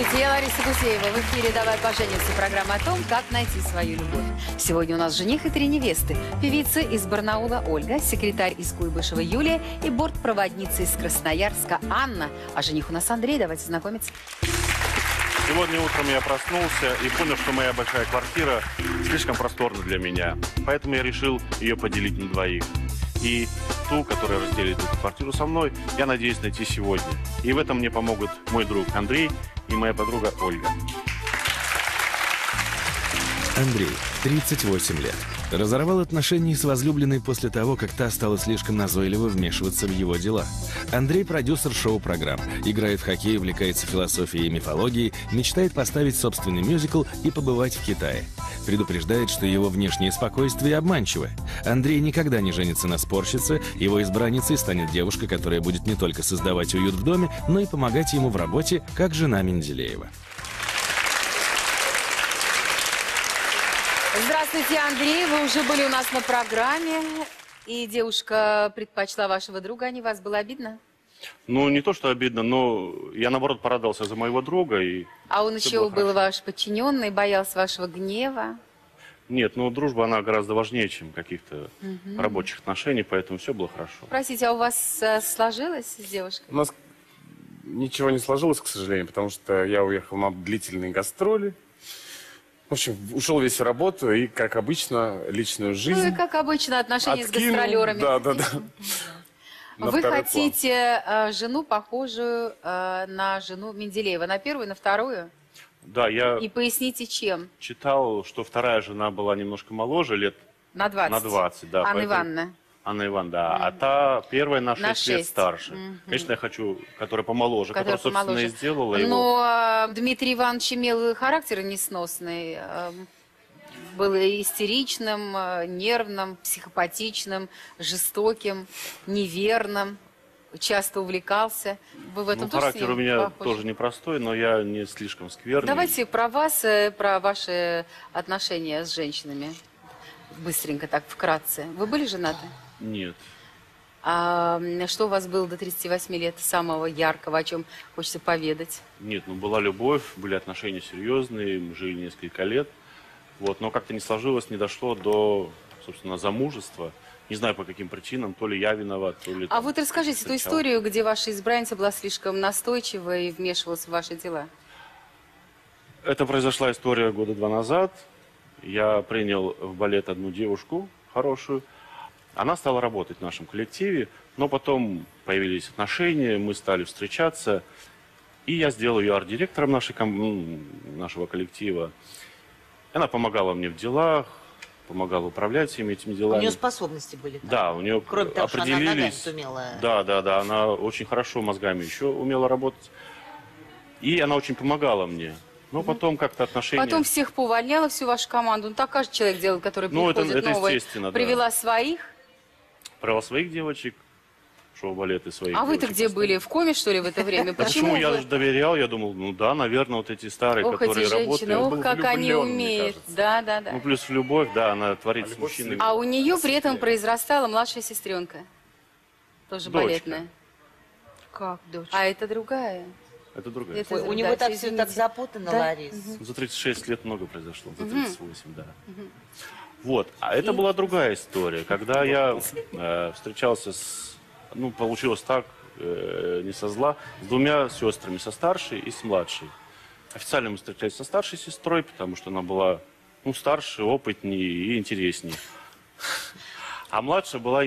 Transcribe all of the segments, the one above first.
Здравствуйте, я Лариса Гусеева. В эфире «Давай поженимся» программа о том, как найти свою любовь. Сегодня у нас жених и три невесты. Певица из Барнаула Ольга, секретарь из Куйбышева Юлия и бортпроводница из Красноярска Анна. А жених у нас Андрей, давайте знакомиться. Сегодня утром я проснулся и понял, что моя большая квартира слишком просторна для меня. Поэтому я решил ее поделить на двоих. И ту, которая разделит эту квартиру со мной, я надеюсь найти сегодня. И в этом мне помогут мой друг Андрей и моя подруга Ольга. Андрей, 38 лет. Разорвал отношения с возлюбленной после того, как та стала слишком назойливо вмешиваться в его дела. Андрей – продюсер шоу-программ, играет в хоккей, увлекается философией и мифологией, мечтает поставить собственный мюзикл и побывать в Китае. Предупреждает, что его внешнее спокойствие обманчиво. Андрей никогда не женится на спорщице, его избранницей станет девушка, которая будет не только создавать уют в доме, но и помогать ему в работе, как жена Менделеева. Здравствуйте, Андрей. Вы уже были у нас на программе, и девушка предпочла вашего друга, а не вас. Было обидно? Ну, не то, что обидно, но я, наоборот, порадовался за моего друга. И а он еще был ваш подчиненный, боялся вашего гнева? Нет, ну, дружба, она гораздо важнее, чем каких-то рабочих отношений, поэтому все было хорошо. Простите, а у вас сложилось с девушкой? У нас ничего не сложилось, к сожалению, потому что я уехал на длительные гастроли. В общем, ушел весь в работу и, как обычно, личную жизнь. Ну и, как обычно, отношения с гастролерами. Да. Вы хотите жену, похожую на жену Менделеева, на первую, на вторую? Да, я... И поясните, чем? Читал, что вторая жена была немножко моложе, лет... На 20. На 20, да. Анна Ивановна. Анна Ивановна, да. А та первая на 6 лет старше. Конечно, я хочу, которая помоложе, которая, собственно, и сделала его. Но Дмитрий Иванович имел характер несносный. Был истеричным, нервным, психопатичным, жестоким, неверным. Часто увлекался. Вы в этом тоже характер у меня тоже непростой, но я не слишком скверный. Давайте про вас, про ваши отношения с женщинами. Быстренько так, вкратце. Вы были женаты? Нет. А что у вас было до 38 лет самого яркого, о чем хочется поведать? Нет, ну была любовь, были отношения серьезные, мы жили несколько лет. Вот, но как-то не сложилось, не дошло до, собственно, замужества. Не знаю, по каким причинам, то ли я виноват, то ли... А вот расскажите ту историю, где ваша избранница была слишком настойчива и вмешивалась в ваши дела. Это произошла история года 2 назад. Я принял в балет одну девушку хорошую. Она стала работать в нашем коллективе, но потом появились отношения, мы стали встречаться. И я сделал ее арт-директором нашего коллектива. Она помогала мне в делах, помогала управлять всеми этими делами. У нее способности были. Да, у нее кроме того, что она ногами сумела. Да, она очень хорошо мозгами еще умела работать. И она очень помогала мне. Но потом как-то отношения... Потом всех поувольняла, всю вашу команду. Ну, так каждый человек делал, который приходит новый. Привела своих? Привела своих девочек, шоу-балеты своих. А вы-то где были? В коме, что ли, в это время? Почему я доверял? Я думал, ну да, наверное, вот эти старые, которые работают. Ох, как они умеют. Да. Ну, плюс любовь, да, она творит с мужчиной. А у нее при этом произрастала младшая сестренка. Тоже балетная. Как дочь? А это другая. Это другая. Это у него так все так запутано, да? Ларис. За 36 лет много произошло, за 38, да. Вот, а это была другая история. Когда я встречался с, ну, получилось так, не со зла, с двумя сестрами, со старшей и с младшей. Официально мы встречались со старшей сестрой, потому что она была, ну, старше, опытнее и интереснее. А младшая была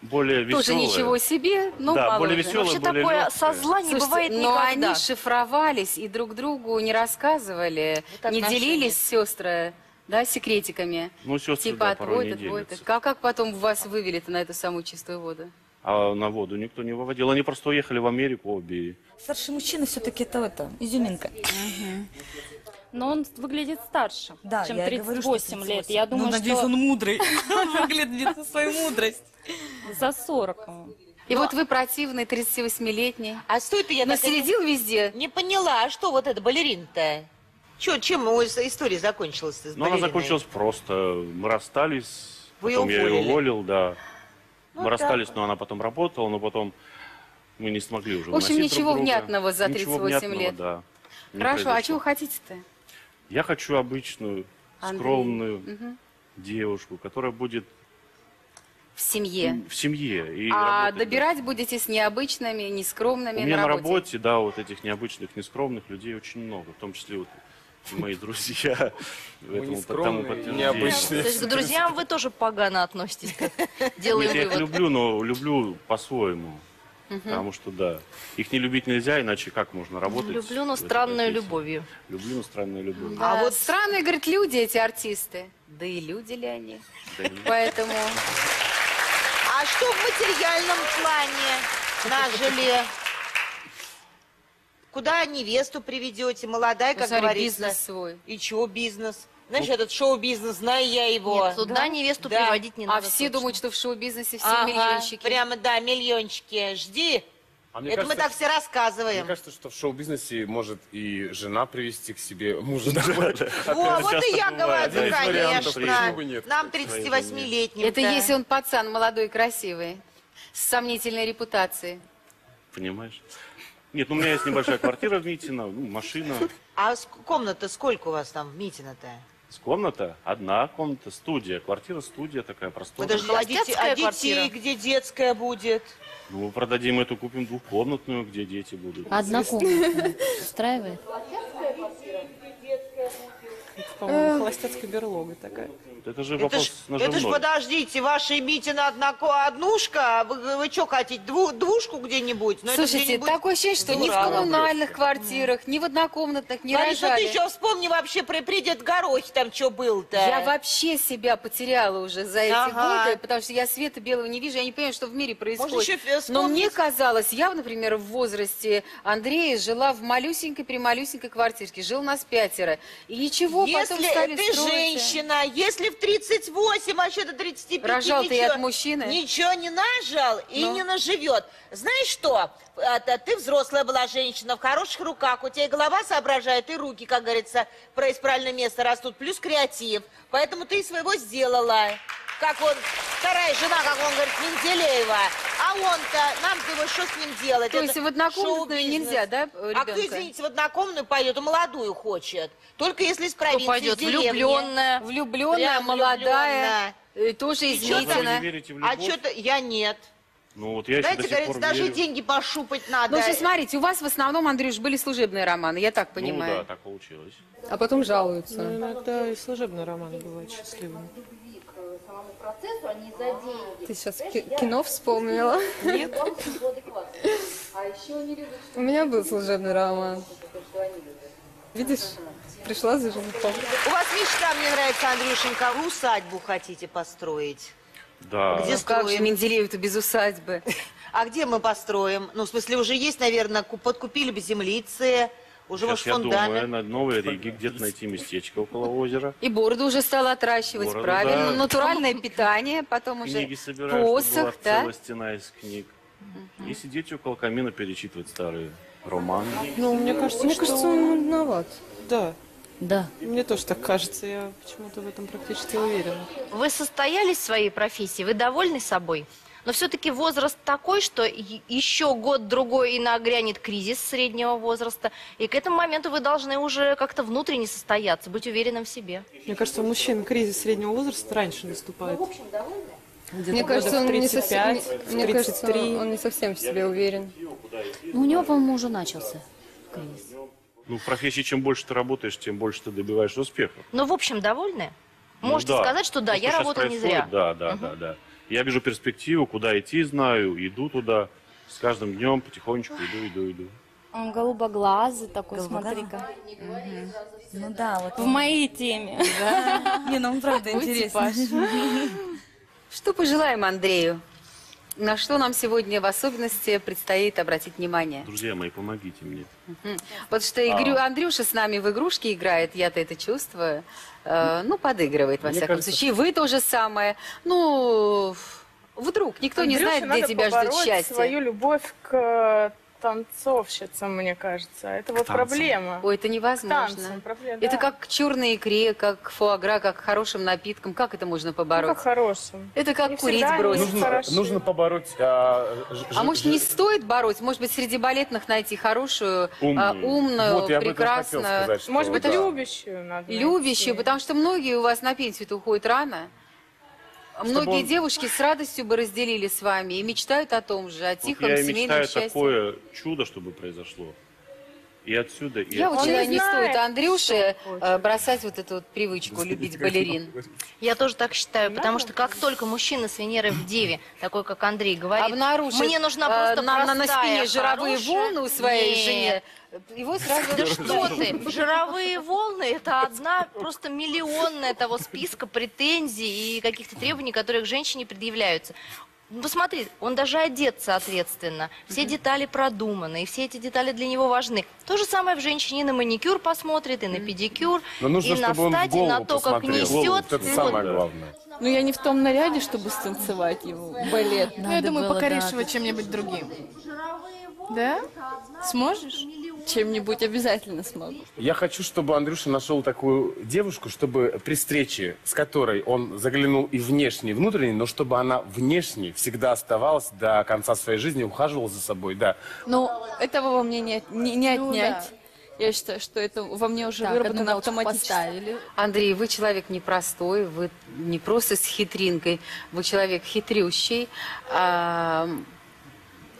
более веселая. Тоже ничего себе, но да, моложе. Более веселая, вообще более такое легкая. Со зла не бывает никогда. Но они шифровались и друг другу не рассказывали, вот не делились сестры, да, секретиками. Ну, сестры, типа, да, от порой не делятся. Как потом вас вывели-то на эту самую чистую воду? А на воду никто не выводил. Они просто уехали в Америку обе. Старший мужчина все-таки это изюминка. Но он выглядит старше, да, чем 38 лет. Я думаю, надеюсь, он мудрый. Он выглядит на свою мудрость. За 40. И вот вы противный, 38-летний. А что это я наследил везде? Не поняла, а что вот это балерин-то? Чем история закончилась? Ну, она закончилась просто. Мы расстались, потом я ее уволил, да. Мы расстались, но она потом работала, но потом мы не смогли уже. В общем, ничего внятного за 38 лет. Хорошо, а чего хотите-то? Я хочу обычную, скромную девушку, которая будет... В семье. В семье. И а работать, добирать будете с необычными, нескромными. У меня на работе, да, вот этих необычных, нескромных людей очень много, в том числе вот мои друзья. Мы необычные. То есть к друзьям вы тоже погано относитесь? Делаю вывод. Я их люблю, но люблю по-своему. Потому что, да, их не любить нельзя, иначе как можно работать? Люблю, но странную любовью. Люблю, но странную любовью. А вот странные, говорит, люди эти артисты. Да и люди ли они? Поэтому... А что в материальном плане нажили? Куда невесту приведете? Молодая, как говорится. Бизнес свой. И чего бизнес? Знаешь, этот шоу-бизнес, знаю я его. Нет, туда невесту приводить не надо. А все думают, что в шоу-бизнесе все миллионщики. Прямо, да, миллиончики. Жди. Это мы так все рассказываем. Мне кажется, что в шоу-бизнесе может и жена привести к себе мужа. Вот и я говорю, конечно. Нам 38-летним. Это если он пацан молодой, красивый, с сомнительной репутацией. Понимаешь? Нет, у меня есть небольшая квартира в Митино, машина. А комната сколько у вас там в Митино-то? Комната? Одна комната, студия. Квартира, студия такая простая. Подожди, а детей где детская будет? Ну, продадим эту, купим двухкомнатную, где дети будут. Одна комната. Устраивает? Это, по-моему, холостяцкая берлога такая. Это же вопрос наживной. Это ж, подождите, ваша Митина однушка, вы что хотите, двушку где-нибудь? Слушайте, такое ощущение, что ни в коммунальных квартирах, ни в однокомнатных не рожали. Лариса, ты еще вспомни вообще про «Придет горохи», там что было-то. Я вообще себя потеряла уже за эти годы, потому что я света белого не вижу, я не понимаю, что в мире происходит. Но мне казалось, я, например, в возрасте Андрея жила в малюсенькой-прималюсенькой квартирке, жил нас 5. И ничего, потом стали строить. Если ты женщина, если в 38, а что-то 35, рожал-то я от мужчины. Ничего не нажал и не наживет. Знаешь что? Ты взрослая была женщина, в хороших руках. У тебя и голова соображает, и руки, как говорится, про правильное место растут. Плюс креатив. Поэтому ты своего сделала. Как он, вторая жена, как он говорит, Менделеева. А он-то, нам думаю, что с ним делать? То есть в однокомнатную нельзя, да, ребенка? А кто, извините, в однокомнатную пойдет, а молодую хочет. Только если из провинции, пойдет влюбленная, молодая, тоже из Митино. А что-то я нет. Ну, вот я дайте, говорит, даже верю. Деньги пошупать надо. Ну, сейчас смотрите, у вас в основном, Андрюш, были служебные романы, я так понимаю. Ну, да, так получилось. А потом жалуются. Ну, иногда и служебные романы бывают счастливыми. Процессу, а не за деньги. Ты сейчас кино вспомнила? Нет. У меня был служебный роман. Видишь, пришла за женихом. У вас мечта, мне нравится, Андрюшенька, усадьбу хотите построить? Да. Где строим? Менделеев-то без усадьбы. А где мы построим? Ну, в смысле, уже есть, наверное, подкупили бы землицы. Уже сейчас, я думаю, на Новой Риге где-то найти местечко около озера. И бороду уже стала отращивать, бороду, правильно. Да. Натуральное питание, потом уже книги собираешь, посох, да? Целая стена из книг. И сидеть около камина, перечитывать старые романы. Ну, мне кажется, он нудноват. Да. Да. Мне тоже так кажется, я почему-то в этом практически уверена. Вы состоялись в своей профессии, вы довольны собой? Но все-таки возраст такой, что еще год-другой и нагрянет кризис среднего возраста. И к этому моменту вы должны уже как-то внутренне состояться, быть уверенным в себе. Мне кажется, у мужчин кризис среднего возраста раньше наступает. Ну, в общем, довольны? Мне кажется, он не совсем, в себе уверен. Ну, у него, по-моему, уже начался кризис. Ну, в профессии чем больше ты работаешь, тем больше ты добиваешься успеха. Ну, в общем, довольны? Можете сказать, что да, я работаю не зря. Да. Я вижу перспективу, куда идти, знаю, иду туда. С каждым днем потихонечку иду. Он голубоглазый такой, смотри-ка. Ну да, вот. В моей теме. Не, ну он правда интересно. Что пожелаем Андрею? На что нам сегодня в особенности предстоит обратить внимание? Друзья мои, помогите мне. Вот что Андрюша с нами в игрушки играет, я-то это чувствую. Ну, подыгрывает, во всяком случае. Вы тоже самое. Ну, вдруг, никто не знает, где тебя ждет счастье. Свою любовь к танцовщицам, мне кажется. Это вот проблема. Ой, это невозможно. Это как к черной икре, как к фуагра, как к хорошим напиткам. Как это можно побороть? Ну, как хорошим. Это как не курить бросить. Нужно побороть. А может, не стоит бороть? Может быть, среди балетных найти хорошую, умную, вот, прекрасную. Сказать, что, может быть, да. Любящую надо. Любящую, потому что многие у вас на пенсию-то уходят рано. Многие девушки с радостью бы разделили с вами и мечтают о том же, о тихом вот семейном счастье. Я мечтаю такое чудо, чтобы произошло. И отсюда, и я отсюда. Не стоит Андрюше бросать вот эту вот привычку, любить балерин. Я тоже так считаю, потому что как только мужчина с Венерой в Деве, такой как Андрей, говорит, мне нужна просто на спине жировые волны у своей жене, его сразу... Да что ты, жировые волны — это одна просто миллионная того списка претензий и каких-то требований, которые к женщине предъявляются. Посмотри, он даже одет соответственно, все детали продуманы, и все эти детали для него важны. То же самое в женщине на маникюр посмотрит, и на педикюр, и на стать, и на то, как несет. Это самое главное. Ну, я не в том наряде, чтобы станцевать его балет. Ну, я думаю, покорешивай чем-нибудь другим. Да? Сможешь? Чем-нибудь обязательно смогу. Я хочу, чтобы Андрюша нашел такую девушку, чтобы при встрече, с которой он заглянул и внешне, и внутренне, но чтобы она внешне всегда оставалась до конца своей жизни, ухаживала за собой, да. Ну, этого во мне не отнять. Ну, да. Я считаю, что это во мне уже выработано автоматически. Андрей, вы человек непростой, вы не просто с хитринкой, вы человек хитрющий,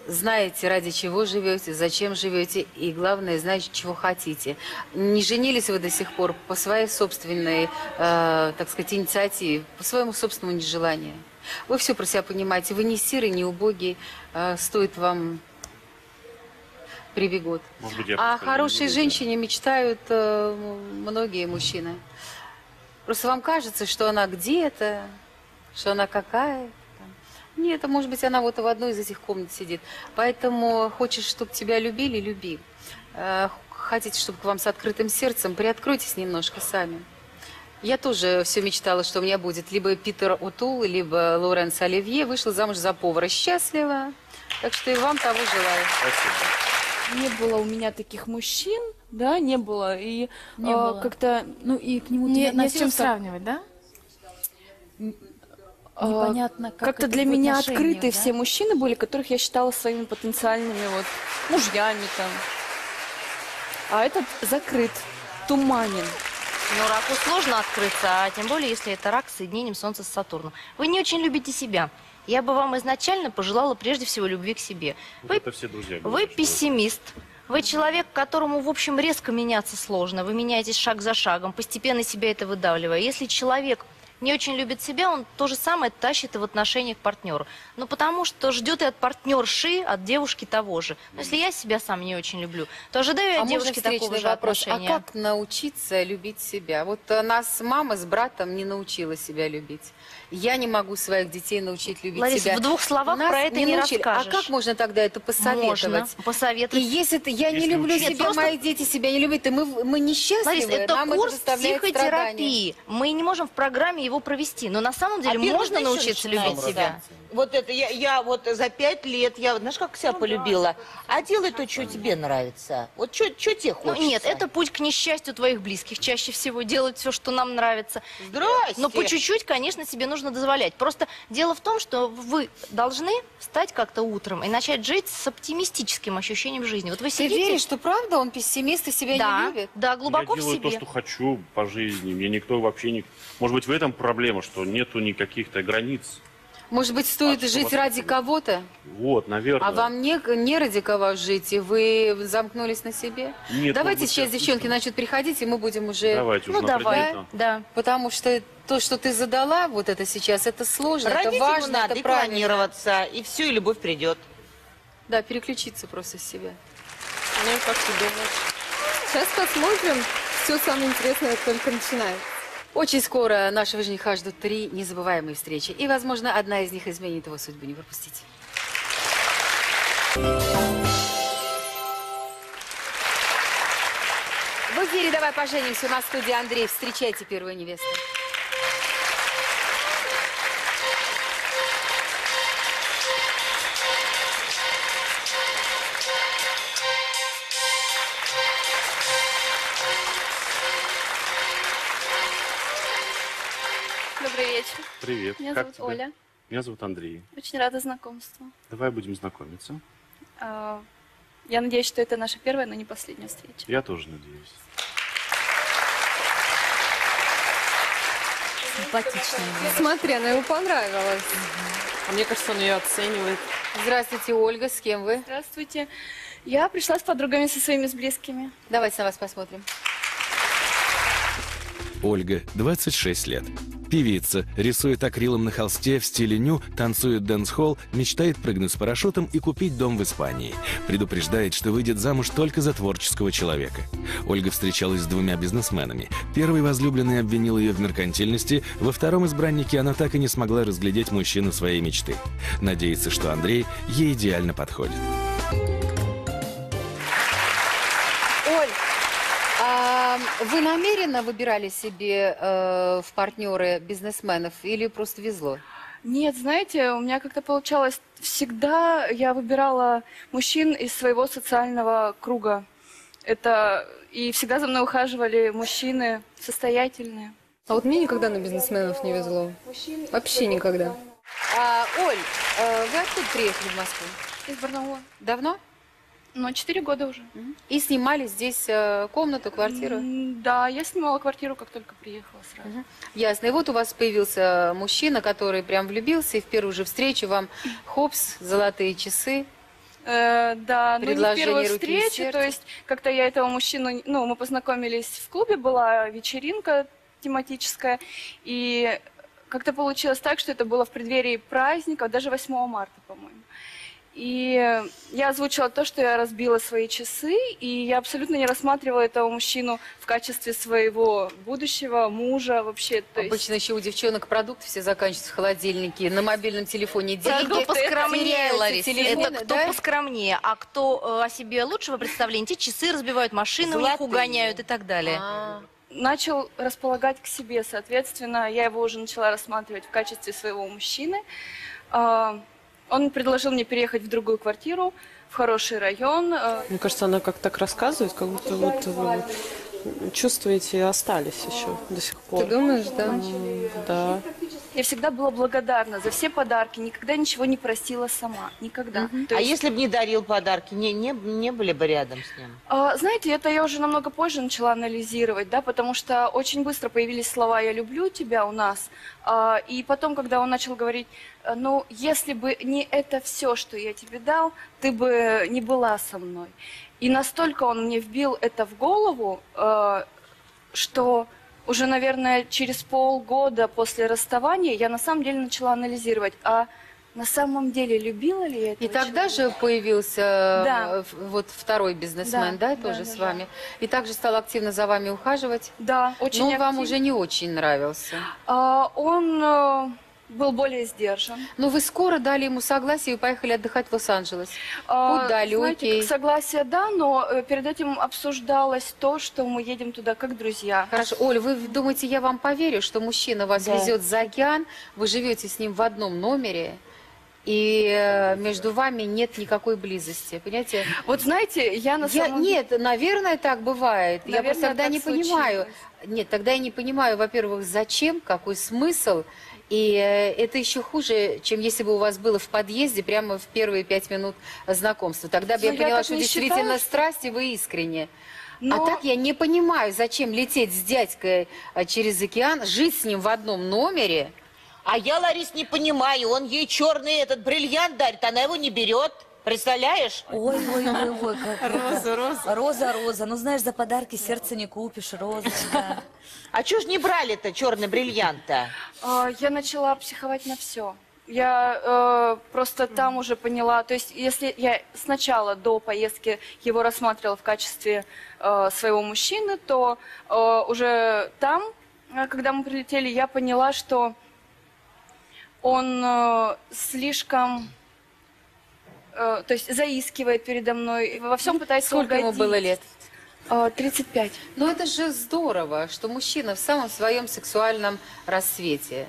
знаете, ради чего живете, зачем живете, и главное, знаете, чего хотите. Не женились вы до сих пор по своей собственной, так сказать, инициативе, по своему собственному нежеланию. Вы все про себя понимаете, вы не сиры, не убогие, стоит вам прибегут. Может быть, о хорошей женщине мечтают многие мужчины. Просто вам кажется, что она где-то, что она какая-то. Нет, а может быть, она вот в одной из этих комнат сидит. Поэтому хочешь, чтобы тебя любили, люби. Хотите, чтобы к вам с открытым сердцем, приоткройтесь немножко сами. Я тоже все мечтала, что у меня будет либо Питер Отул, либо Лоренс Оливье. Вышла замуж за повара. Счастлива. Так что и вам того желаю. Спасибо. Не было у меня таких мужчин, да, не было. И как-то, ну и к нему не с чем сравнивать, да? Непонятно, как-то для меня открытые, да? Все мужчины были, которых я считала своими потенциальными вот мужьями там. А этот закрыт, туманен. Ну, раку сложно открыться, а тем более, если это рак с соединением Солнца с Сатурном. Вы не очень любите себя. Я бы вам изначально пожелала прежде всего любви к себе. Вот вы это все друзья, вы пессимист. Вы человек, которому, в общем, резко меняться сложно. Вы меняетесь шаг за шагом, постепенно себя это выдавливая. Если человек не очень любит себя, он то же самое тащит и в отношениях к партнеру. Ну, потому что ждет и от партнерши, от девушки того же. Но если я себя сам не очень люблю, то ожидаю от девушки такого же отношения. А как научиться любить себя? Вот нас мама с братом не научила себя любить. Я не могу своих детей научить любить себя. Лариса, в двух словах про это не расскажешь. А как можно тогда это посоветовать? Можно посоветовать. И если я не люблю себя, мои дети себя не любят, и мы несчастливы. Лариса, это курс психотерапии. Мы не можем в программе его провести, но на самом деле можно научиться любить себя. Вот это я вот за 5 лет, я знаешь, как себя полюбила. А делай то, что тебе нравится. Вот что тебе хочется. Нет, это путь к несчастью твоих близких. Чаще всего делать все, что нам нравится. Здрасте. Но по чуть-чуть, конечно, себе нужно дозволять. Просто дело в том, что вы должны встать как-то утром и начать жить с оптимистическим ощущением жизни. Вот вы сидите... Ты веришь, что правда он пессимист и себя не любит? Да, глубоко в себе. Я делаю то, что хочу по жизни. Мне никто вообще не... Может быть, в этом проблема, что нету никаких-то границ. Может быть, стоит жить ради кого-то? Вот, наверное. А вам не ради кого жить, и вы замкнулись на себе? Нет, давайте сейчас, девчонки, начнут приходить, и мы будем уже... Давайте, ну, давай, да. Потому что то, что ты задала, вот это сейчас, это сложно, это важно, это планироваться, и все, и любовь придет. Да, переключиться просто с себя. Ну, как ты думаешь? Сейчас посмотрим. Все самое интересное только начинается. Очень скоро нашего жениха ждут 3 незабываемые встречи. И, возможно, одна из них изменит его судьбу. Не пропустите. В эфире «Давай поженимся». У нас в студии Андрей. Встречайте первую невесту. Добрый вечер. Привет. Меня зовут Оля. Меня зовут Андрей. Очень рада знакомству. Давай будем знакомиться. Я надеюсь, что это наша первая, но не последняя встреча. Я тоже надеюсь. Симпатичная. Смотри, она ему понравилась. А мне кажется, он ее оценивает. Здравствуйте, Ольга. С кем вы? Здравствуйте. Я пришла с подругами, со своими, с близкими. Давайте на вас посмотрим. Ольга, 26 лет. Певица, рисует акрилом на холсте в стиле ню, танцует дэнс-холл, мечтает прыгнуть с парашютом и купить дом в Испании. Предупреждает, что выйдет замуж только за творческого человека. Ольга встречалась с двумя бизнесменами. Первый возлюбленный обвинил ее в меркантильности, во втором избраннике она так и не смогла разглядеть мужчину своей мечты. Надеется, что Андрей ей идеально подходит. Вы намеренно выбирали себе в партнеры бизнесменов или просто везло? Нет, знаете, у меня как-то получалось, всегда я выбирала мужчин из своего социального круга. И всегда за мной ухаживали мужчины состоятельные. А вот мне никогда на бизнесменов не везло. Вообще никогда. Оль, вы откуда приехали в Москву? Из Барнаула. Давно? Ну, 4 года уже. И снимали здесь комнату, квартиру? Да, я снимала квартиру, как только приехала сразу. Ясно. И вот у вас появился мужчина, который прям влюбился, и в первую же встречу вам хопс, золотые часы. Да, ну не в первую встречу, то есть как-то я этого мужчину, ну, мы познакомились в клубе, была вечеринка тематическая, и как-то получилось так, что это было в преддверии праздников, даже 8 марта, по-моему. И я озвучила то, что я разбила свои часы, и я абсолютно не рассматривала этого мужчину в качестве своего будущего мужа вообще. Обычно еще у девчонок продукты все заканчиваются в холодильнике, на мобильном телефоне деньги. Это кто поскромнее, Лариса. Это кто поскромнее, а кто о себе лучшего представления, те часы разбивают машины, у них угоняют и так далее. Начал располагать к себе, соответственно, я его уже начала рассматривать в качестве своего мужчины. Он предложил мне переехать в другую квартиру, в хороший район. Мне кажется, она как-то так рассказывает, как будто вот вы чувствуете, остались еще до сих пор. Ты думаешь, да? Да. Я всегда была благодарна за все подарки, никогда ничего не просила сама, никогда. А есть... если бы не дарил подарки, не были бы рядом с ним? Знаете, это я уже намного позже начала анализировать, да, потому что очень быстро появились слова «я люблю тебя» у нас, и потом, когда он начал говорить, ну, если бы не это все, что я тебе дал, ты бы не была со мной. И настолько он мне вбил это в голову, что... Уже, наверное, через полгода после расставания я на самом деле начала анализировать, а на самом деле любила ли я этого человека? И тогда же появился вот второй бизнесмен, да, тоже с вами. И также стал активно за вами ухаживать. Да, очень активно. Но он вам уже не очень нравился. Он... был более сдержан. Но вы скоро дали ему согласие и поехали отдыхать в Лос-Анджелес. Знаете, согласие, да, но перед этим обсуждалось то, что мы едем туда как друзья. Хорошо. Оль, вы думаете, я вам поверю, что мужчина вас везет за океан, вы живете с ним в одном номере, и между вами нет никакой близости, понимаете? Вот знаете, я на самом деле... Нет, наверное, так бывает. Наверное, я просто тогда не понимаю. Нет, тогда я не понимаю, во-первых, зачем, какой смысл. И это еще хуже, чем если бы у вас было в подъезде прямо в первые 5 минут знакомства. Тогда бы я поняла, что действительно страсть, и вы искренне. Но... А так я не понимаю, зачем лететь с дядькой через океан, жить с ним в одном номере. А я, Ларис, не понимаю, он ей черный этот бриллиант дарит, она его не берет. Представляешь? Ой-ой-ой, как... Роза. Ну, знаешь, за подарки сердце не купишь, Розочка. А чё ж не брали-то черный бриллиант-то? Я начала психовать на все. Я просто там уже поняла, то есть если я сначала до поездки его рассматривала в качестве своего мужчины, то уже там, когда мы прилетели, я поняла, что он слишком... то есть заискивает передо мной, во всем пытается угодить. Сколько ему было лет? 35. Но это же здорово, что мужчина в самом своем сексуальном рассвете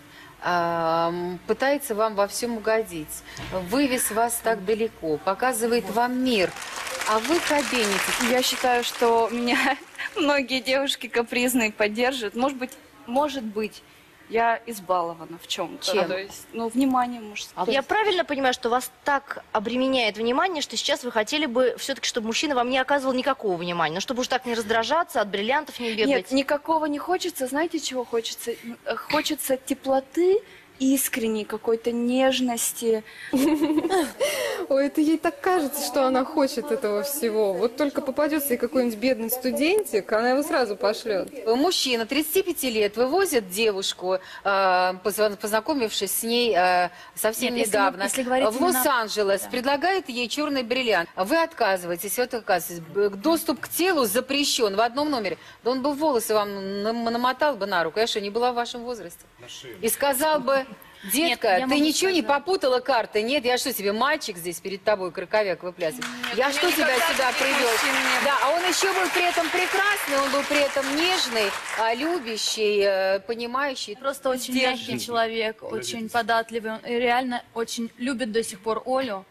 пытается вам во всем угодить, вывез вас так далеко, показывает вам мир, а вы кабенитесь. Я считаю, что меня многие девушки капризные поддержат, может быть, Я избалована в чем? Чем? То есть, ну, внимание мужское. А я правильно понимаю, что вас так обременяет внимание, что сейчас вы хотели бы все-таки, чтобы мужчина вам не оказывал никакого внимания, но чтобы уж так не раздражаться, от бриллиантов не бегать? Нет, никакого не хочется. Знаете, чего хочется? Хочется теплоты, искренней какой-то нежности. Ой, это ей так кажется, что она хочет этого всего. Вот только попадется ей какой-нибудь бедный студентик, она его сразу пошлет. Мужчина 35 лет вывозит девушку, познакомившись с ней совсем недавно, в Лос-Анджелес, предлагает ей черный бриллиант. Вы отказываетесь, вот оказывается, доступ к телу запрещен в одном номере. Да он бы волосы вам намотал бы на руку, конечно, не была в вашем возрасте. И сказал бы: детка, нет, ты ничего сказать. Не попутала карты? Нет, я что, тебе мальчик здесь перед тобой краковяк выплясывает? Я что, тебя сюда привел? Да, а он еще был при этом прекрасный, он был при этом нежный, любящий, понимающий. Просто очень мягкий человек, очень податливый, он реально очень любит до сих пор Олю,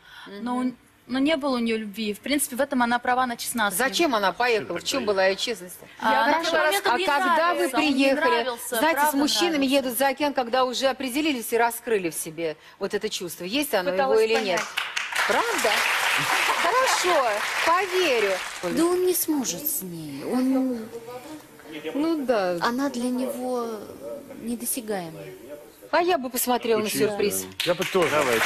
но не было у нее любви. В принципе, в этом она права на честность. Зачем она поехала? В чем была ее честность? Когда вы приехали, знаете, с мужчинами едут за океан, когда уже определились и раскрыли в себе вот это чувство. Есть оно его или нет? Правда? Хорошо, поверю. Да он не сможет с ней. Он... Ну да. Она для него недосягаемая. А я бы посмотрела на сюрприз. Я бы тоже. Давайте.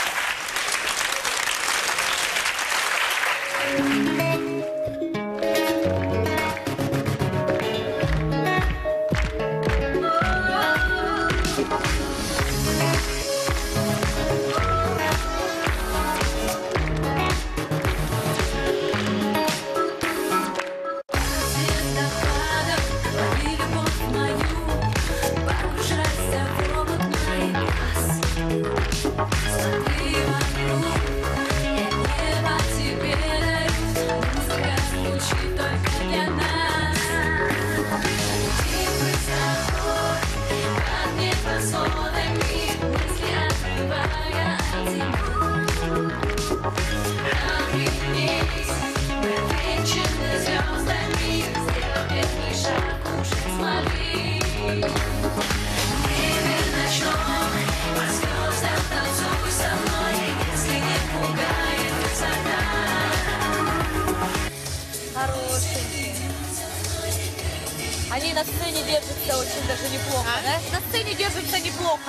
Они на сцене держатся очень даже неплохо, да? На сцене держатся неплохо,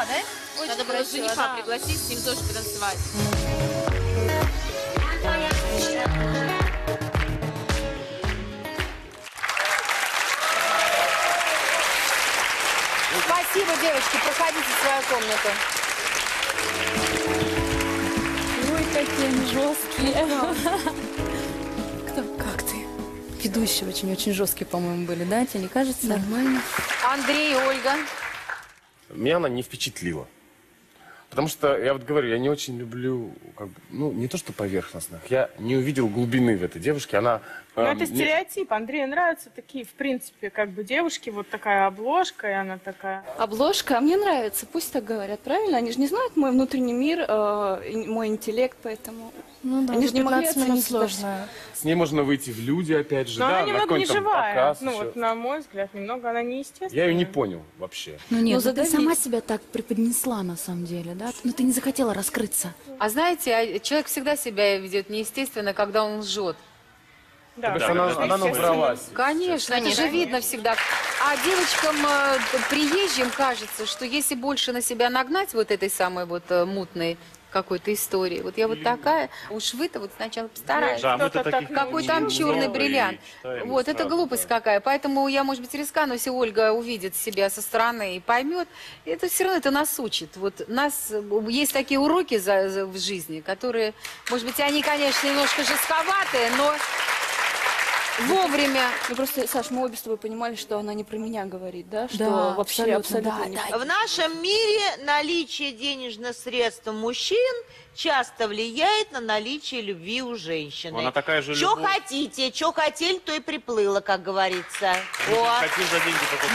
да? Надо было жениха пригласить, с ним тоже потанцевать. Спасибо, девочки, проходите в свою комнату. Ой, какие они жесткие. Ведущие очень-очень жесткие, по-моему, были, да? Тебе не кажется? Нормально. Андрей, Ольга. Меня она не впечатлила. Потому что, я вот говорю, я не очень люблю, как бы, ну, не то что поверхностных, я не увидел глубины в этой девушке, она... Ну, это стереотип, Андрею нравятся такие, в принципе, как бы девушки, вот такая обложка, и она такая... Обложка, а мне нравится, пусть так говорят, правильно? Они же не знают мой внутренний мир, мой интеллект, поэтому... Ну да, они же не могли оценить сложно. С ней можно выйти в люди, опять же, но да, она немного не живая, показ, ну вот, на мой взгляд, немного она неестественная. Я ее не понял вообще. Ну нет, ну, ты сама себя так преподнесла, на самом деле, да? Но ты не захотела раскрыться. А знаете, человек всегда себя ведет неестественно, когда он лжет. Да, да, она набралась. Конечно, это же видно всегда. А девочкам приезжим кажется, что если больше на себя нагнать вот этой самой вот мутной какой-то истории, вот я вот такая, уж вы-то вот сначала постараюсь, да, какой там черный бриллиант, вот это глупость какая, поэтому я, может быть, рискану, если Ольга увидит себя со стороны и поймет, это все равно это нас учит, вот нас, есть такие уроки в жизни, которые, может быть, они, конечно, немножко жестковатые, но... Вовремя. Ну просто, Саш, мы обе с тобой понимали, что она не про меня говорит, да? Что да, вообще абсолютно, абсолютно да, не... В нашем мире наличие денежных средств мужчин часто влияет на наличие любви у женщины. Она такая же любовь. Что хотите, что хотели, то и приплыло, как говорится. Вот.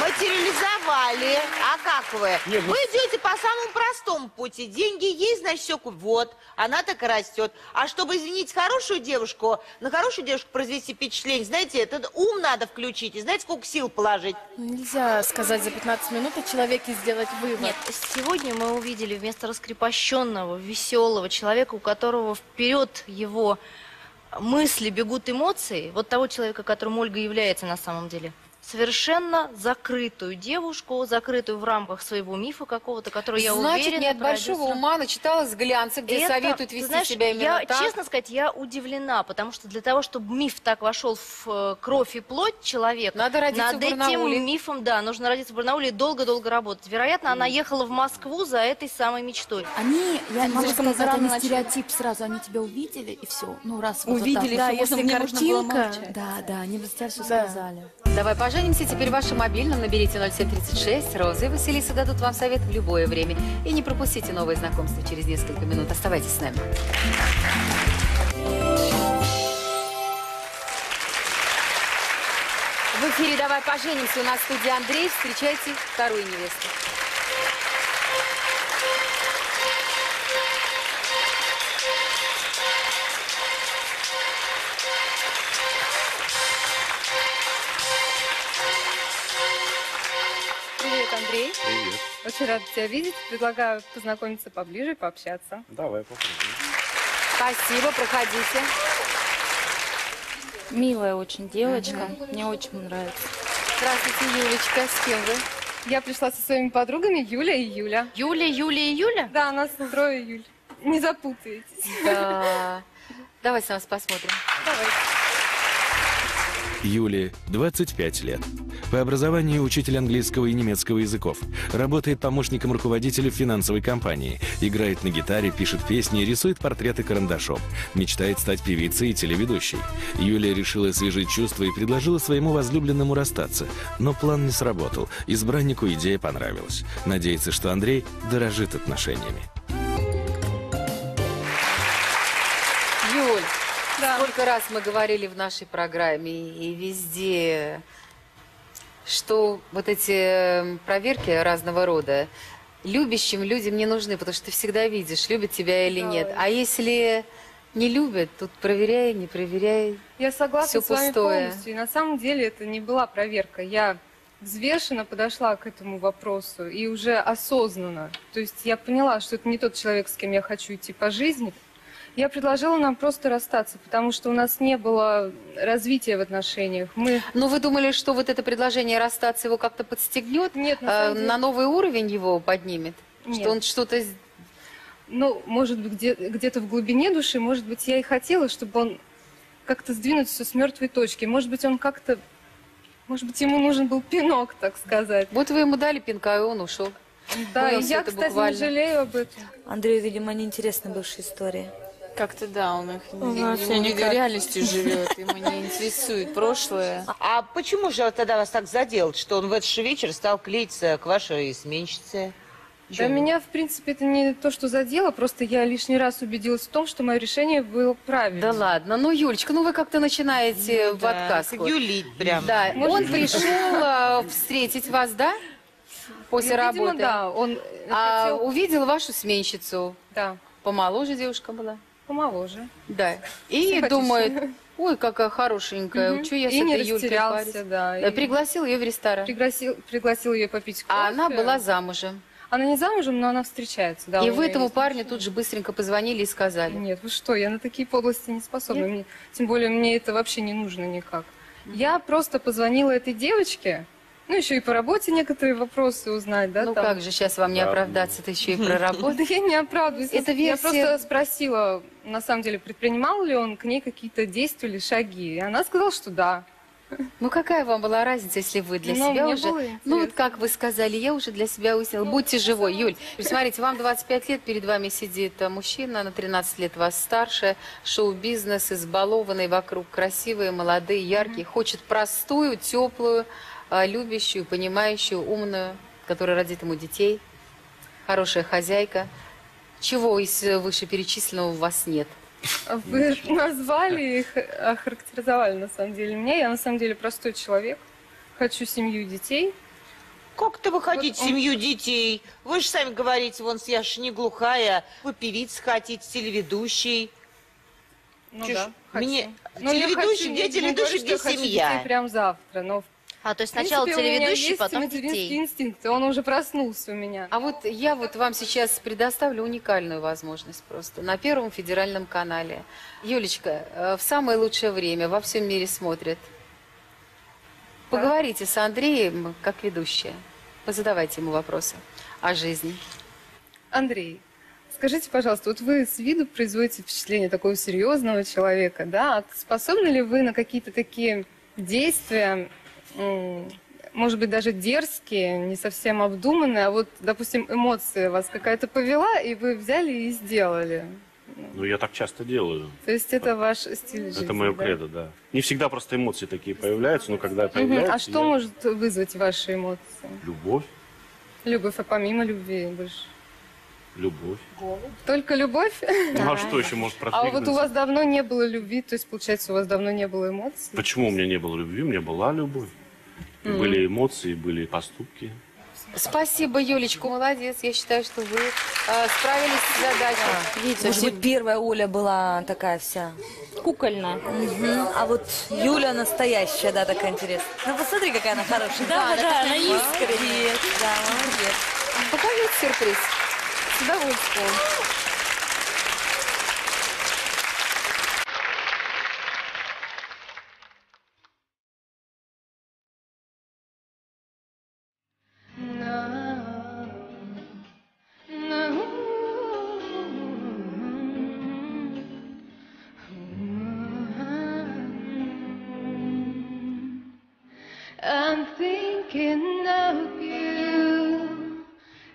Материализовали. А как вы? Нет, вы идете по самому простому пути. Деньги есть, значит, все купить. Вот. Она так и растет. А чтобы, извините, хорошую девушку, на хорошую девушку произвести впечатление, знаете, этот ум надо включить. И знаете, сколько сил положить? Нельзя сказать за 15 минут о человеке сделать вывод. Нет, сегодня мы увидели вместо раскрепощенного, веселого человека, у которого вперед его мысли бегут эмоции, вот того человека, которым Ольга является на самом деле, совершенно закрытую девушку, закрытую в рамках своего мифа какого-то, который, я уверена... Значит, не от большого ума начиталась глянца, где это, советуют вести себя именно так. Честно сказать, я удивлена, потому что для того, чтобы миф так вошел в кровь и плоть человека, надо родиться над этим мифом, да, нужно родиться в Барнауле и долго-долго работать. Вероятно, она ехала в Москву за этой самой мечтой. Они, я могу сказать, они стереотип сразу, они тебя увидели и все. Ну, раз увидели, да, если картинка... Да, да, они бы тебя все сказали. Давай поженимся, теперь вашим мобильным наберите 0736, Роза и Василиса дадут вам совет в любое время. И не пропустите новые знакомства через несколько минут. Оставайтесь с нами. В эфире «Давай поженимся», у нас в студии Андрей. Встречайте вторую невесту. Андрей. Привет. Очень рада тебя видеть. Предлагаю познакомиться поближе и пообщаться. Давай, попробуем. Спасибо, проходите. Милая очень девочка. Мне очень нравится. Здравствуйте, Юлечка. С кем вы? Я пришла со своими подругами Юля и Юля. Юля, Юля и Юля? Да, у нас трое Юль. Не запутаетесь. Да. Давайте нас посмотрим. Давай. Юле 25 лет. По образованию учитель английского и немецкого языков. Работает помощником руководителя финансовой компании. Играет на гитаре, пишет песни, рисует портреты карандашом. Мечтает стать певицей и телеведущей. Юлия решила освежить чувства и предложила своему возлюбленному расстаться. Но план не сработал. Избраннику идея понравилась. Надеется, что Андрей дорожит отношениями. Юль, да. Сколько раз мы говорили в нашей программе и везде... что вот эти проверки разного рода любящим людям не нужны, потому что ты всегда видишь, любят тебя или нет. А если не любят, тут проверяй, не проверяй. Я согласна с вами полностью. И на самом деле это не была проверка. Я взвешенно подошла к этому вопросу и уже осознанно. То есть я поняла, что это не тот человек, с кем я хочу идти по жизни. Я предложила нам просто расстаться, потому что у нас не было развития в отношениях. Мы... Но вы думали, что вот это предложение расстаться его как-то подстегнет? Нет, на новый уровень его поднимет? Нет. Что он что-то... Ну, может быть, где-то в глубине души, может быть, я и хотела, чтобы он как-то сдвинуть все с мертвой точки. Может быть, он как-то... Может быть, ему нужен был пинок, так сказать. Вот вы ему дали пинка, и он ушел. Да, и я, кстати, буквально не жалею об этом. Андрею, видимо, неинтересна бывшая история. Как-то да, он их не в реальности живет, ему не интересует прошлое. А почему же тогда вас так задел, что он в этот же вечер стал клеиться к вашей сменщице? Да, меня, в принципе, это не то, что задело, просто я лишний раз убедилась в том, что мое решение было правильным. Да ладно, ну, Юлечка, ну вы как-то начинаете подкаску. Юлить прям. Да, он пришел встретить вас, да? После работы. Да, он увидел вашу сменщицу. Да. Помоложе девушка была. Помоложе. Да. И думает, ой, какая хорошенькая, что я с этой Юлькой парюсь. Да, и... Пригласил ее в ресторан. Пригласил ее попить кофе. А она была замужем. Она не замужем, но она встречается. Да, и вы этому парню тут же быстренько позвонили и сказали. Нет, вы что, я на такие подлости не способна. Мне, тем более, мне это вообще не нужно никак. Я просто позвонила этой девочке. Ну, еще и по работе некоторые вопросы узнать, да? Ну, там. Как же сейчас вам не оправдаться, ты еще и про работу. Да я не оправдываюсь. Я просто спросила, на самом деле, предпринимал ли он к ней какие-то действия или шаги. И она сказала, что да. Ну, какая вам была разница, если вы для себя уже... Ну, вот как вы сказали, я уже для себя уяснила. Будьте живой, Юль. Смотрите, вам 25 лет, перед вами сидит мужчина, на 13 лет вас старше, шоу-бизнес, избалованный, вокруг красивые, молодые, яркие, хочет простую, теплую, любящую, понимающую, умную, которая родит ему детей, хорошая хозяйка. Чего из вышеперечисленного у вас нет? Вы назвали их, охарактеризовали на самом деле меня. Я на самом деле простой человек. Хочу семью, детей. Как-то вы хотите вот семью, детей? Вы же сами говорите, вон, я ж не глухая. Вы певица хотите, телеведущий. Ну да, мне... Телеведущий, где телеведущий, где семья? Прям завтра, но... А, то есть сначала телеведущий, потом детей. Инстинкт, он уже проснулся у меня. А вот я вот вам сейчас предоставлю уникальную возможность просто. На Первом федеральном канале. Юлечка, в самое лучшее время во всем мире смотрят. Поговорите с Андреем, как ведущая. Позадавайте ему вопросы о жизни. Андрей, скажите, пожалуйста, вот вы с виду производите впечатление такого серьезного человека, да? Способны ли вы на какие-то такие действия... может быть, даже дерзкие, не совсем обдуманные, а вот, допустим, эмоции вас какая-то повела, и вы взяли и сделали. Ну, я так часто делаю. То есть это ваш стиль жизни? Это мое кредо, да. Не всегда просто эмоции такие появляются, но когда появляются... А что может вызвать ваши эмоции? Любовь. Любовь, а помимо любви больше? Любовь. Только любовь? Ну, а что еще может продвигаться? А вот у вас давно не было любви, то есть, получается, у вас давно не было эмоций? Почему у меня не было любви? У меня была любовь. Были эмоции, были поступки. Спасибо, Юлечка, молодец. Я считаю, что вы справились с задачей. Видите, может быть, первая Оля была такая вся... кукольная. А вот Юля настоящая, да, такая интересная. Ну, посмотри, какая она хорошая. Да, она искренняя. Да, молодец. Покажите сюрприз. С удовольствием. I'm thinking of you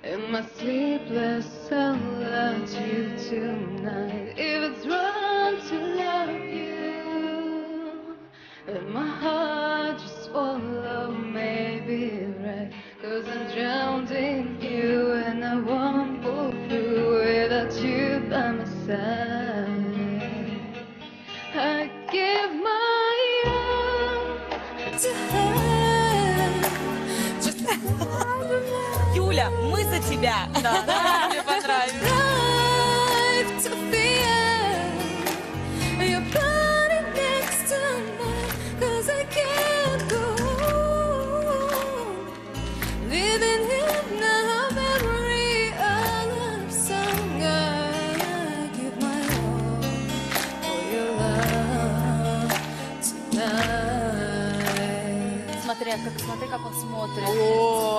in my sleepless. I'll love you tonight. If it's wrong to love you, then my heart just swallow maybe right. 'Cause I'm drowned in you and I won't pull through without you by my side. I give my all to her. Just Юля, мы за тебя. Да. Смотри, как он смотрит. О,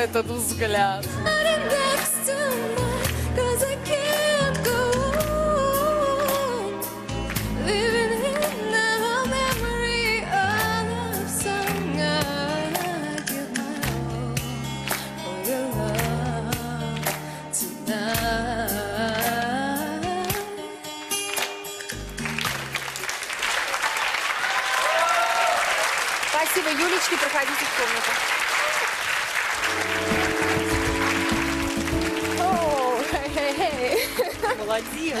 этот взгляд. Юлечки, проходите в комнату. О, молодец, молодец.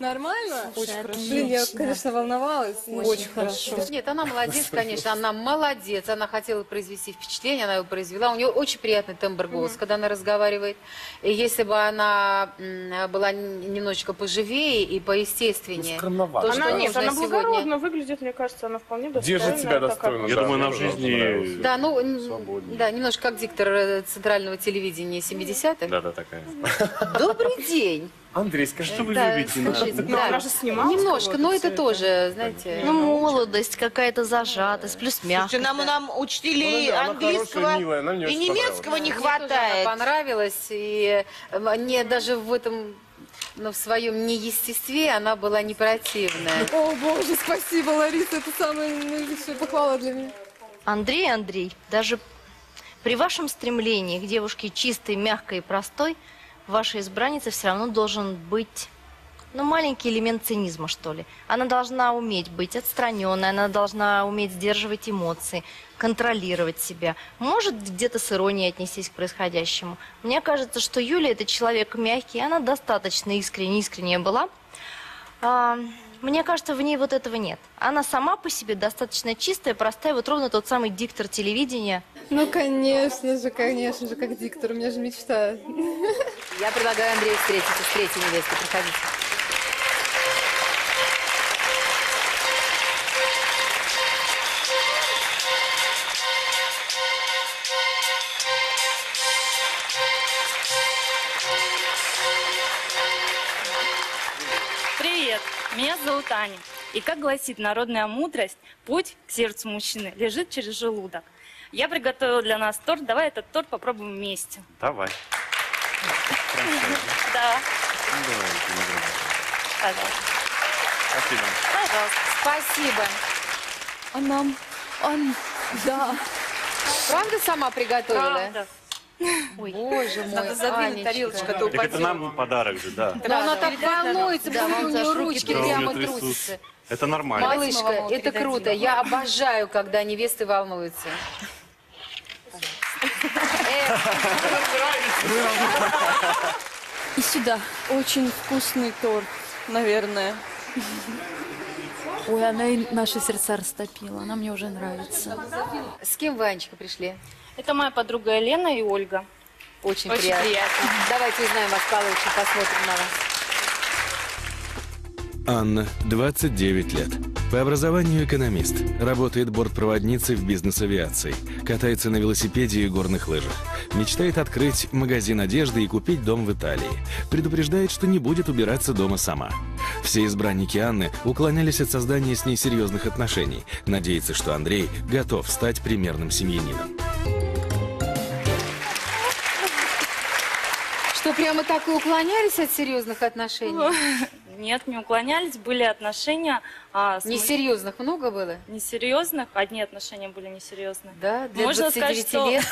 Нормально? Очень хорошо. Блин, я, конечно, волновалась. Очень хорошо. Нет, она молодец, конечно, она молодец. Она хотела произвести впечатление, она его произвела. У нее очень приятный тембр голоса, когда она разговаривает. И если бы она была немножечко поживее и поестественнее... Скромновато. Она нет, она благородно выглядит, мне кажется, она вполне достойна. Держит себя достойно. Я думаю, она в жизни... Да, ну, да, немножко как диктор центрального телевидения 70-х. Да, такая. Добрый день. Андрей, скажи, что вы любите? Она же снимала. Немножко, но это тоже, знаете... Ну, молодость, какая-то зажатость, плюс мягкость. Нам учителей английского и немецкого не хватает. Понравилось, и мне даже в этом... Но в своем неестестве она была не противная. О, боже, спасибо, Лариса, это самая наилучшая похвала для меня. Андрей, даже при вашем стремлении к девушке чистой, мягкой и простой, ваша избранница все равно должен быть ну, маленький элемент цинизма, что ли. Она должна уметь быть отстраненной, она должна уметь сдерживать эмоции, контролировать себя. Может где-то с иронией отнестись к происходящему. Мне кажется, что Юля – это человек мягкий, она достаточно искренняя была. Мне кажется, в ней вот этого нет. Она сама по себе достаточно чистая, простая, вот ровно тот самый диктор телевидения. Ну, конечно же, как диктор. У меня же мечта. Я предлагаю Андрею встретиться с третьей невестой. Проходите. Привет, меня зовут Аня. И как гласит народная мудрость, путь к сердцу мужчины лежит через желудок. Я приготовила для нас торт. Давай этот торт попробуем вместе. Давай. Да. Пожалуйста. Спасибо. Пожалуйста. Спасибо. А нам? Да. Правда сама приготовила? Правда. Ой, боже мой, надо задвинуть тарелочку, а то упадет. Это нам подарок же, да. Да, она так волнуется, у нее ручки прямо трусятся. Это нормально. Малышка, это круто. Я обожаю, когда невесты волнуются. И сюда. Очень вкусный торт, наверное. Ой, она и наши сердца растопила. Она мне уже нравится. С кем вы, Анечка, пришли? Это моя подруга Елена и Ольга. Очень приятно. Давайте узнаем вас получше, посмотрим на вас. Анна, 29 лет. По образованию экономист. Работает бортпроводницей в бизнес-авиации. Катается на велосипеде и горных лыжах. Мечтает открыть магазин одежды и купить дом в Италии. Предупреждает, что не будет убираться дома сама. Все избранники Анны уклонялись от создания с ней серьезных отношений. Надеется, что Андрей готов стать примерным семьянином. Что, прямо так и уклонялись от серьезных отношений? Нет, не уклонялись. Были отношения... Несерьезных много было? Несерьезных. Одни отношения были несерьезные. Да? Для 29 лет?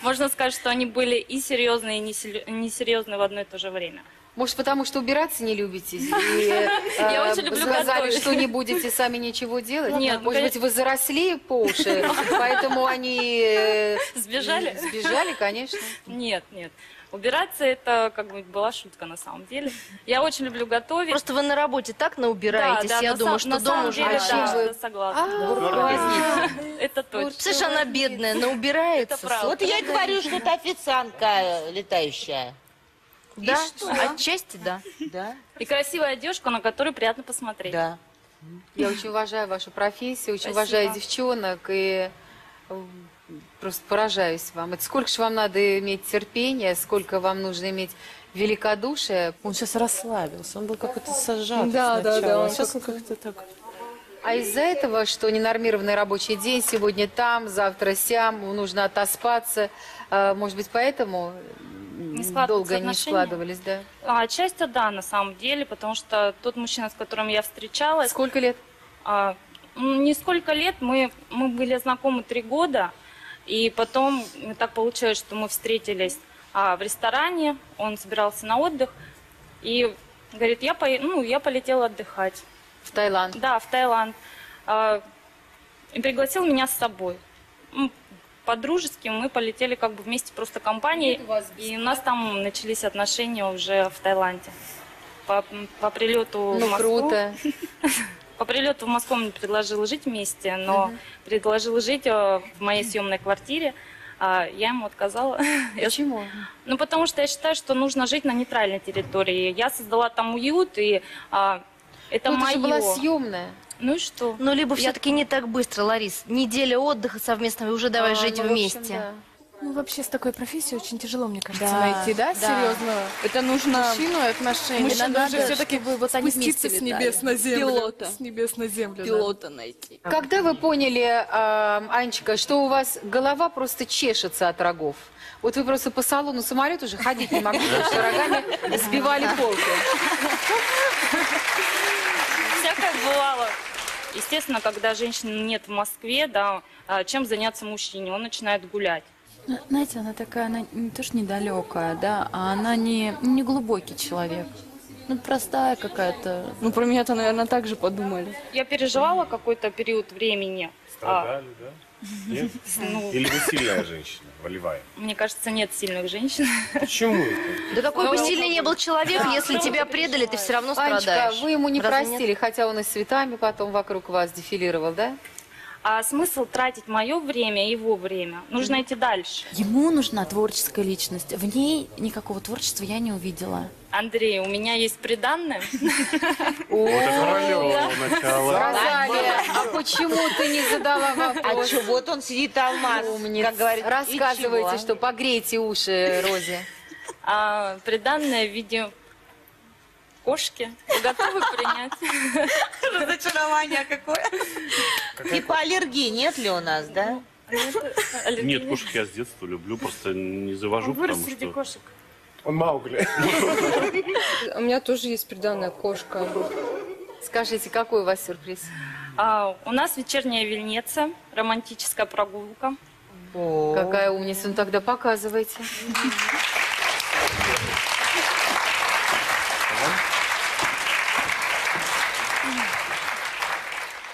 Можно сказать, что они были и серьезные, и несерьезные в одно и то же время. Может, потому что убираться не любите? Я очень люблю готовить. Сказали, что не будете сами ничего делать? Нет. Может быть, вы заросли по уши, поэтому они... Сбежали? Сбежали, конечно. Нет, нет. Убираться — это как бы была шутка на самом деле. Я очень люблю готовить. Просто вы на работе так наубираетесь, я думаю, что дома уже... Да, согласна. Это точно. Слышь, она бедная, наубирается. Вот я говорю, что это официантка летающая. Да, отчасти да. И красивая одежка, на которую приятно посмотреть. Да. Я очень уважаю вашу профессию, очень уважаю девчонок и... Просто поражаюсь вам. Это сколько же вам надо иметь терпения, сколько вам нужно иметь великодушия. Он сейчас расслабился, он был какой-то сажатый сначала, а сейчас он как-то так... А из-за этого, что ненормированный рабочий день, сегодня там, завтра сям, нужно отоспаться, может быть, поэтому долго не складывались, да? Отчасти да, на самом деле, потому что тот мужчина, с которым я встречалась... Сколько лет? Не сколько лет, мы были знакомы 3 года, и потом так получилось, что мы встретились в ресторане, он собирался на отдых, и говорит, я полетела отдыхать. В Таиланд? Да, в Таиланд. И пригласил меня с собой. По-дружески мы полетели как бы вместе просто компанией, и у нас там начались отношения уже в Таиланде. По прилету в Москву. Круто. По прилету в Москву мне предложил жить вместе, но предложил жить в моей съемной квартире. Я ему отказала. Почему? Ну, потому что я считаю, что нужно жить на нейтральной территории. Я создала там уют, и это мое. Ты же была съемная. Ну и что? Ну, либо все-таки не так быстро, Ларис. Неделя отдыха совместного, и уже давай жить вместе. Ну, вообще, с такой профессией очень тяжело, мне кажется, найти, да, серьезно? Это нужно... Мужчину и отношения. Надо все-таки спуститься с небес на землю. Пилота. С небес на землю. Пилота найти. Когда вы поняли, Анечка, что у вас голова просто чешется от рогов? Вот вы просто по салону самолет уже ходить не могли, потому что рогами сбивали полку. Всякое бывало. Естественно, когда женщин нет в Москве, да, чем заняться мужчине? Он начинает гулять. Знаете, она такая, она не то что недалекая, да, а она не глубокий человек. ну, простая какая-то. Ну, про меня-то, наверное, так же подумали. Я переживала какой-то период времени. Страдали, да? Нет? Ну... Или вы сильная женщина, волевая? Мне кажется, нет сильных женщин. Почему? Да какой бы сильный не был человек, если тебя предали, ты все равно страдаешь. Анечка, вы ему не простили, хотя он и с цветами потом вокруг вас дефилировал, да? А смысл тратить мое время и его время? Нужно идти дальше. Ему нужна творческая личность. В ней никакого творчества я не увидела. Андрей, у меня есть приданное. А почему ты не задала вопрос? А что, вот он сидит алмаз, как говорит. Рассказывайте, что погрейте уши Розе. Приданное в виде... кошки. Вы готовы принять? Разочарование какое. Типа аллергии нет ли у нас, да? Нет, кошек я с детства люблю, просто не завожу. Вырос среди кошек. Он Маугли. У меня тоже есть приданная кошка. Скажите, какой у вас сюрприз? У нас вечерняя Венеция, романтическая прогулка. Какая умница, ну тогда показывайте.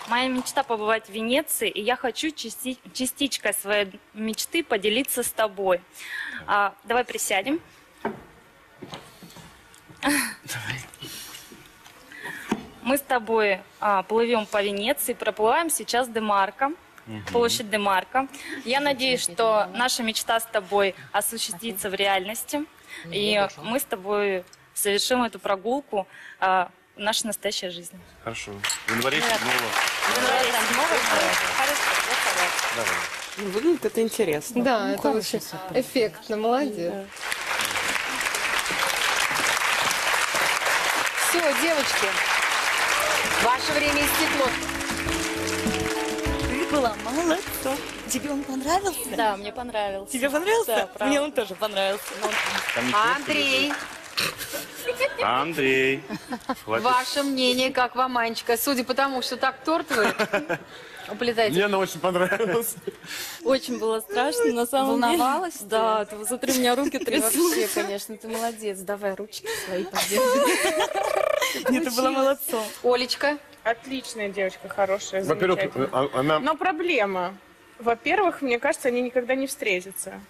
Моя мечта побывать в Венеции, и я хочу частичкой своей мечты поделиться с тобой. Давай присядем. Давай. Мы с тобой плывем по Венеции, проплываем сейчас Демарко, площадь Демарко. Я надеюсь, что наша мечта с тобой осуществится в реальности, и мы с тобой совершим эту прогулку. Наша настоящая жизнь. Хорошо. В январе 7-го. Хорошо. Выглядит это интересно. Да, ну, это очень эффектно. Молодец. Да. Все, девочки, ваше время истекло. Ты была молодцом. Тебе он понравился? Да, мне понравился. Тебе понравился? Да, мне он тоже понравился. Андрей. Андрей, хватит. Ваше мнение, как вам, Анечка? Судя по тому, что так торт вы уплетаете. Мне она очень понравилась. Очень было страшно, на самом деле. Волновалась? Да, ты смотри, у меня руки трясутся. Вообще, конечно, ты молодец. Давай ручки свои подержи. Нет, ты была молодцом. Олечка? Отличная девочка, хорошая, замечательная. Во-первых, она... Но проблема. Во-первых, мне кажется, они никогда не встретятся.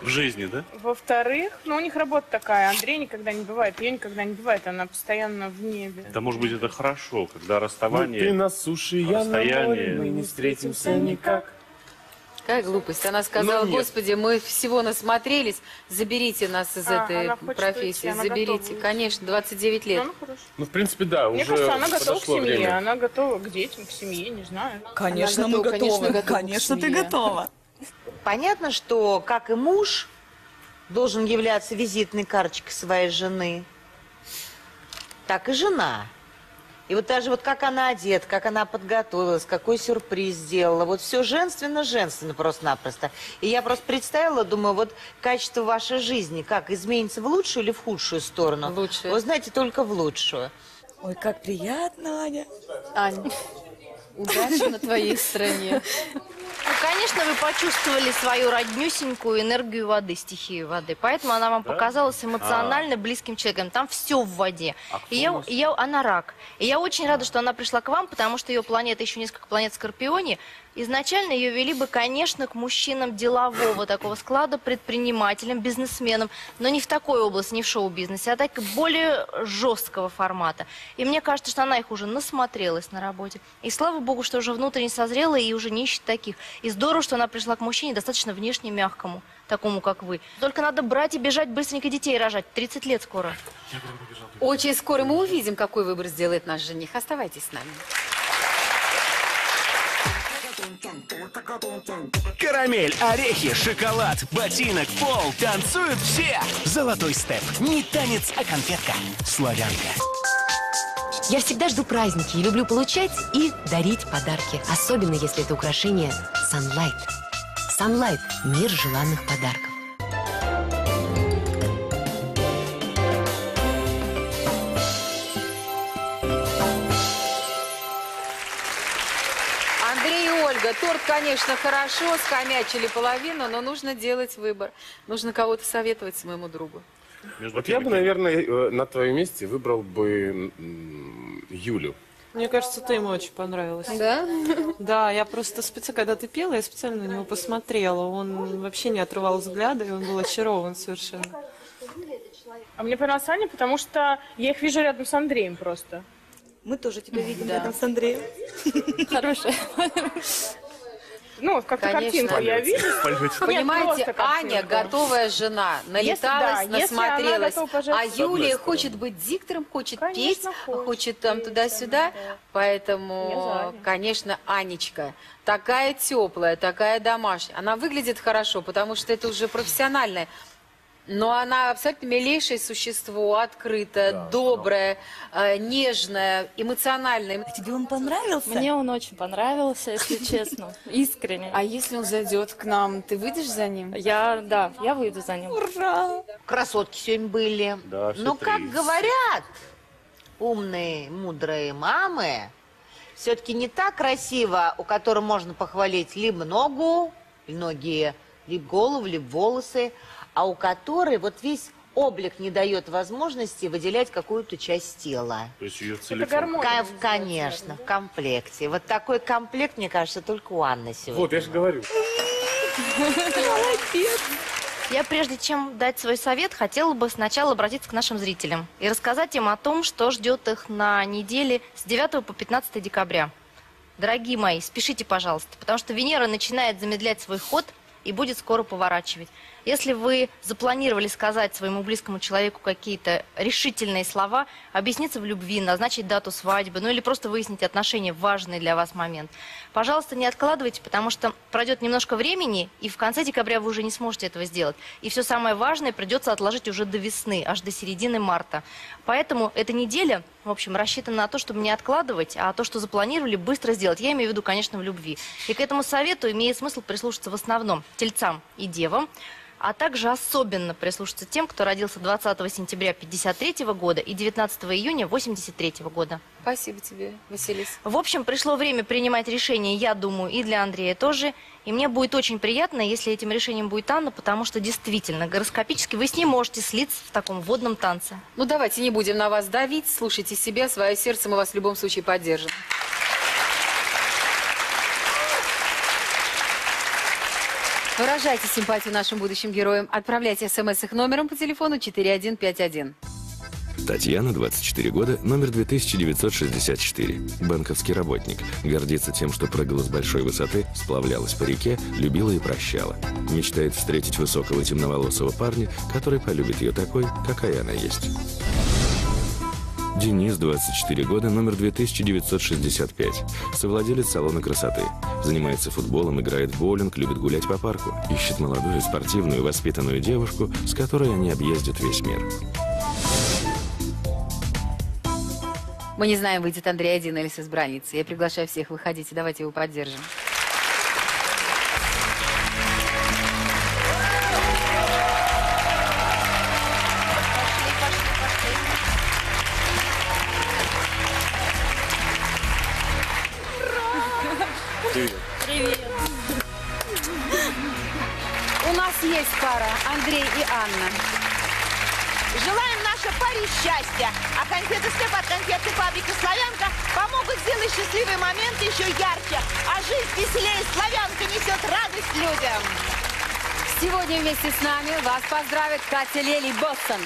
В жизни, да? Во-вторых, ну у них работа такая, Андрей никогда не бывает, ее никогда не бывает, она постоянно в небе. Да, может быть, это хорошо, когда расставание, ну, ты на суше, я на море, мы не встретимся никак. Какая глупость, она сказала, господи, мы всего насмотрелись, заберите нас из этой профессии, заберите, конечно, 29 лет. Ну, в принципе, да, уже подошло время. Мне кажется, она готова к семье, она готова к детям, к семье, не знаю. Конечно, мы готовы, конечно, ты готова. Понятно, что, как и муж, должен являться визитной карточкой своей жены, так и жена. И вот даже вот как она одета, как она подготовилась, какой сюрприз сделала, вот все женственно-женственно просто-напросто. И я просто представила, думаю, вот качество вашей жизни, как изменится в лучшую или в худшую сторону? Лучшую. Вы знаете, только в лучшую. Ой, как приятно, Аня. Аня, удачи на твоей стороне. Ну, конечно, вы почувствовали свою роднюсенькую энергию воды, стихию воды. Поэтому она вам показалась эмоционально близким человеком. Там все в воде. И она рак. И я очень рада, что она пришла к вам, потому что ее планета, еще несколько планет в Скорпионе, изначально ее вели бы, конечно, к мужчинам делового такого склада, предпринимателям, бизнесменам, но не в такой области, не в шоу-бизнесе, а так более жесткого формата. И мне кажется, что она их уже насмотрелась на работе. И слава богу, что уже внутренне созрела и уже не ищет таких. И здорово, что она пришла к мужчине достаточно внешне мягкому, такому, как вы. Только надо брать и бежать, быстренько детей рожать. 30 лет скоро. Очень скоро мы увидим, какой выбор сделает наш жених. Оставайтесь с нами. Карамель, орехи, шоколад, ботинок, пол, танцуют все. Золотой степ. Не танец, а конфетка. Славянка. Я всегда жду праздники и люблю получать и дарить подарки. Особенно, если это украшение Sunlight. Sunlight – мир желанных подарков. Торт, конечно, хорошо, скомячили половину, но нужно делать выбор. Нужно кого-то советовать своему другу. Вот я бы, наверное, на твоем месте выбрал бы Юлю. Мне кажется, ты ему очень понравилась. Да? Да, я просто специально, когда ты пела, я специально на него посмотрела. Он вообще не отрывал взгляда, и он был очарован совершенно. А мне понравилась Аня, потому что я их вижу рядом с Андреем просто. Мы тоже тебя видим рядом с Андреем. Хорошая. Ну, как-то картинку я вижу. Понимаете, Аня, готовая жена, налеталась, насмотрелась. А Юлия хочет быть диктором, хочет петь, хочет там туда-сюда. Поэтому, конечно, Анечка такая теплая, такая домашняя. Она выглядит хорошо, потому что это уже профессиональная. Но она абсолютно милейшее существо, открытое, да, доброе, нежное, эмоциональное. Тебе он понравился? Мне он очень понравился, если честно, искренне. А если он зайдет к нам, ты выйдешь за ним? Да, я выйду за ним. Ура! Красотки сегодня были. Да, но, как говорят умные, мудрые мамы, все-таки не так красиво, у которой можно похвалить либо ногу, либо ноги, либо голову, либо волосы, а у которой вот весь облик не дает возможности выделять какую-то часть тела. То есть ее целиком. Конечно, в комплекте. Вот такой комплект, мне кажется, только у Анны сегодня. Вот, я же говорю. Молодец. Я, прежде чем дать свой совет, хотела бы сначала обратиться к нашим зрителям и рассказать им о том, что ждет их на неделе с 9 по 15 декабря. Дорогие мои, спешите, пожалуйста, потому что Венера начинает замедлять свой ход и будет скоро поворачивать. Если вы запланировали сказать своему близкому человеку какие-то решительные слова, объясниться в любви, назначить дату свадьбы, ну или просто выяснить отношения, важный для вас момент, пожалуйста, не откладывайте, потому что пройдет немножко времени, и в конце декабря вы уже не сможете этого сделать. И все самое важное придется отложить уже до весны, аж до середины марта. Поэтому эта неделя, в общем, рассчитана на то, чтобы не откладывать, а то, что запланировали, быстро сделать. Я имею в виду, конечно, в любви. И к этому совету имеет смысл прислушаться в основном тельцам и девам, а также особенно прислушаться тем, кто родился 20 сентября 1953 года и 19 июня 1983 года. Спасибо тебе, Василиса. В общем, пришло время принимать решения, я думаю, и для Андрея тоже. И мне будет очень приятно, если этим решением будет Анна, потому что действительно, гороскопически вы с ней можете слиться в таком водном танце. Ну давайте не будем на вас давить, слушайте себя, свое сердце, мы вас в любом случае поддержим. Выражайте симпатию нашим будущим героям. Отправляйте смс их номером по телефону 4151. Татьяна, 24 года, номер 2964. Банковский работник. Гордится тем, что прыгала с большой высоты, сплавлялась по реке, любила и прощала. Мечтает встретить высокого темноволосого парня, который полюбит ее такой, какая она есть. Денис, 24 года, номер 2965. Совладелец салона красоты. Занимается футболом, играет в боулинг, любит гулять по парку. Ищет молодую, спортивную, воспитанную девушку, с которой они объездят весь мир. Мы не знаем, выйдет Андрей один или с избранницей. Я приглашаю всех, выходите, давайте его поддержим. Андрей и Анна. Желаем нашей паре счастья. А конфеты Степ от конфеты фабрики «Славянка» помогут сделать счастливый момент еще ярче. А жизнь веселее. «Славянка» несет радость людям. Сегодня вместе с нами вас поздравит Катя Лели Бостон.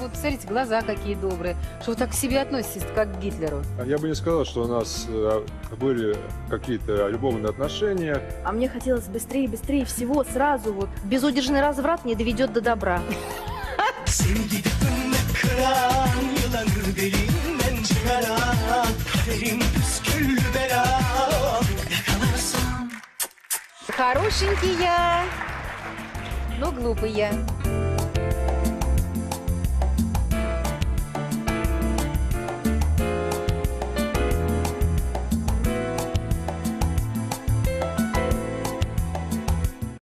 вот смотрите, глаза какие добрые, что вы так к себе относитесь, как к Гитлеру. Я бы не сказал, что у нас были какие-то любовные отношения. А мне хотелось быстрее, быстрее всего, сразу вот. Безудержный разврат не доведет до добра. Хорошенький я, но глупый я.